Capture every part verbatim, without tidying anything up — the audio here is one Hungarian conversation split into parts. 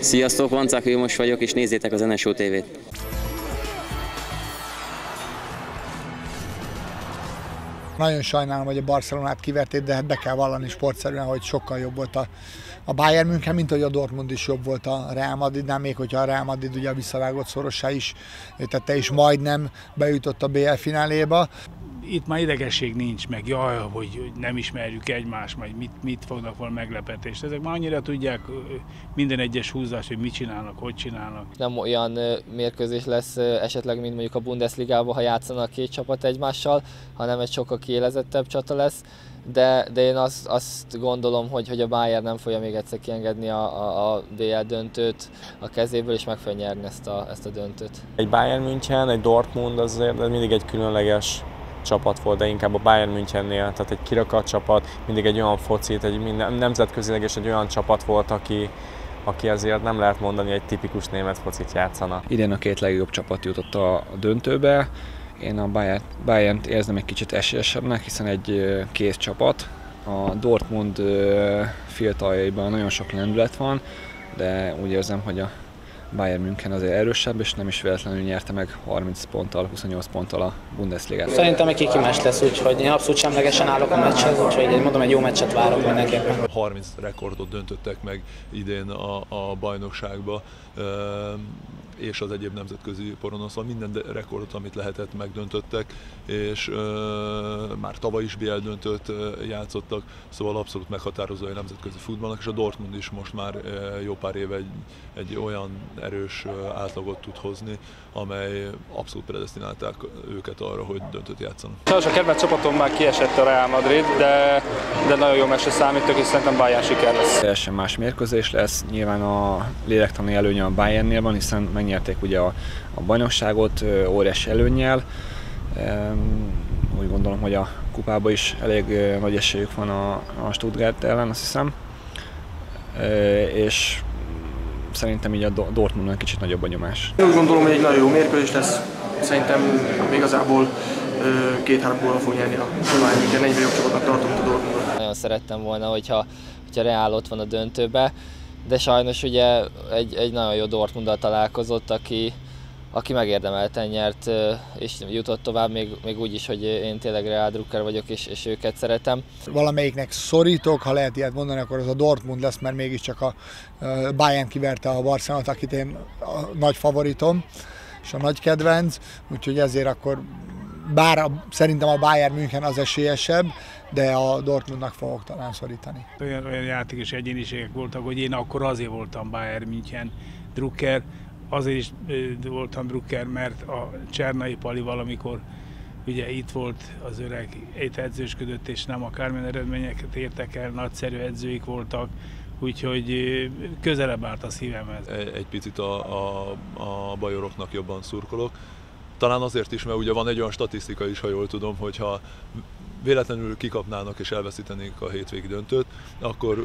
Sziasztok, Van Czáki most vagyok, és nézzétek az en es o té vét! Nagyon sajnálom, hogy a Barcelonát kiverték, de be kell vallani sportszerűen, hogy sokkal jobb volt a, a Bayern München, mint hogy a Dortmund is jobb volt a Real Madridnál, még hogyha a Real Madrid ugye a visszavágott szorossá is tette, és majdnem bejutott a bé el-fináléba. Itt már idegesség nincs meg, jaj, hogy nem ismerjük egymást, majd mit, mit fognak volna meglepetést. Ezek már annyira tudják minden egyes húzást, hogy mit csinálnak, hogy csinálnak. Nem olyan mérkőzés lesz esetleg, mint mondjuk a Bundesligában, ha játszanak két csapat egymással, hanem egy sokkal kiélezettebb csata lesz. De, de én azt, azt gondolom, hogy, hogy a Bayern nem fogja még egyszer kiengedni a, a, a bé el-döntőt a kezéből, és meg fogja nyerni ezt a, ezt a döntőt. Egy Bayern München, egy Dortmund azért mindig egy különleges csapat volt, de inkább a Bayern Münchennél, tehát egy kirakat csapat, mindig egy olyan focit, egy minden, nemzetközileg is egy olyan csapat volt, aki, aki azért nem lehet mondani, egy tipikus német focit játszana. Idén a két legjobb csapat jutott a döntőbe, én a Bayern-t érzem egy kicsit esélyesebbnek, hiszen egy kész csapat. A Dortmund fiataljaiban nagyon sok lendület van, de úgy érzem, hogy a Bayern München azért erősebb, és nem is véletlenül nyerte meg harminc ponttal, huszonnyolc ponttal a Bundesligát. Szerintem egy kikimás lesz, úgyhogy én abszolút semlegesen állok a meccshez, úgyhogy én mondom, egy jó meccset várok mindenképpen. harminc rekordot döntöttek meg idén a, a bajnokságba, és az egyéb nemzetközi poronoszon, szóval minden rekordot, amit lehetett, megdöntöttek, és már tavaly is bé el-döntőt játszottak, szóval abszolút meghatározó a nemzetközi futballnak, és a Dortmund is most már jó pár éve egy, egy olyan erős átlagot tud hozni, amely abszolút predesztinálták őket arra, hogy döntőt játszanak. Sajnos a kedvenc csapatom már kiesett a Real Madrid, de, de nagyon jó meccsre számítok, és szerintem Bayern siker lesz. Teljesen más mérkőzés lesz, nyilván a lélektani előnye a Bayernnél van, hiszen megnyerték ugye a, a bajnokságot óriási előnnyel. Úgy gondolom, hogy a kupában is elég nagy esélyük van a, a Stuttgart ellen, azt hiszem. És szerintem így a Dortmundnál kicsit nagyobb a nyomás. Én úgy gondolom, hogy egy nagyon jó mérkőzés lesz. Szerintem igazából két-három gólra fog nyerni a Bayern München, egyre jobb csapatnak tartom a Dortmundot. Nagyon szerettem volna, hogyha, hogyha Real ott van a döntőbe, de sajnos ugye egy, egy nagyon jó Dortmunddal találkozott, aki, aki megérdemelten nyert és jutott tovább, még, még úgy is, hogy én tényleg Real drukker vagyok, és, és őket szeretem. Valamelyiknek szorítok, ha lehet ilyet mondani, akkor az a Dortmund lesz, mert mégiscsak a Bayern kiverte a Barcelonát, akit én a nagy favoritom és a nagy kedvenc, úgyhogy ezért akkor bár a, szerintem a Bayern München az esélyesebb, de a Dortmundnak fogok talán szorítani. Olyan, olyan játékos egyéniségek voltak, hogy én akkor azért voltam Bayern München drukker, azért is voltam drukker, mert a Csernai Pali valamikor ugye itt volt az öreg, itt edzősködött, és nem akármilyen eredményeket értek el, nagyszerű edzőik voltak, úgyhogy közelebb állt a szívemhez. Egy, egy picit a, a, a bajoroknak jobban szurkolok. Talán azért is, mert ugye van egy olyan statisztika is, ha jól tudom, hogyha véletlenül kikapnának és elveszítenék a hétvégi döntőt, akkor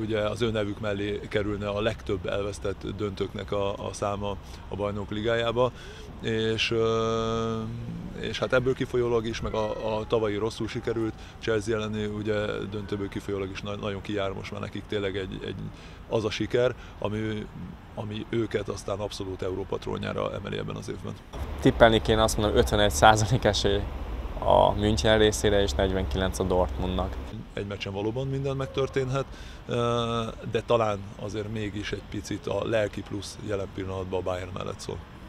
ugye az ő nevük mellé kerülne a legtöbb elvesztett döntőknek a, a száma a Bajnok Ligájába, és, és hát ebből kifolyólag is, meg a, a tavalyi rosszul sikerült Chelsea elleni ugye döntőből kifolyólag is nagyon kijár most már nekik tényleg egy, egy, az a siker, ami, ami őket aztán abszolút Európa trónjára emeli ebben az évben. Tippelni kéne, azt mondom, ötvenegy százalék esély a München részére, és negyvenkilenc a Dortmundnak. Egy meccsen valóban minden megtörténhet, de talán azért mégis egy picit a lelki plusz jelen pillanatban a Bayern mellett szól.